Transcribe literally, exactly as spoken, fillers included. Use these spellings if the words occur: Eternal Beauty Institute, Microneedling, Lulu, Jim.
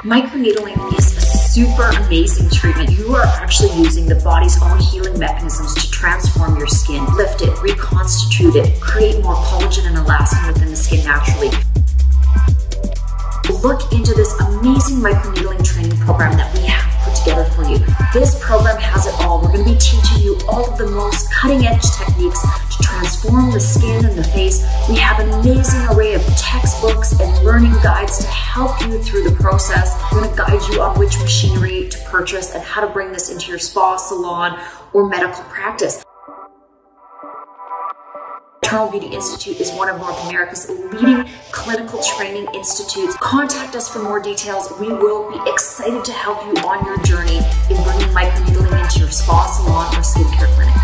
Microneedling is a super amazing treatment. You are actually using the body's own healing mechanisms to transform your skin, lift it, reconstitute it, create more collagen and elastin within the skin naturally. Look into this amazing microneedling training program that we have put together for you. This program has it all. We're going to be teaching you all of the most cutting-edge techniques to transform the skin and the face. We have an amazing array of textbooks and learning guides to help you through the process. We're going to guide you on which machinery to purchase and how to bring this into your spa, salon, or medical practice. Eternal Beauty Institute is one of North America's leading clinical training institutes. Contact us for more details. We will be excited to help you on your journey in bringing microneedling into your spa, salon, or skincare clinic.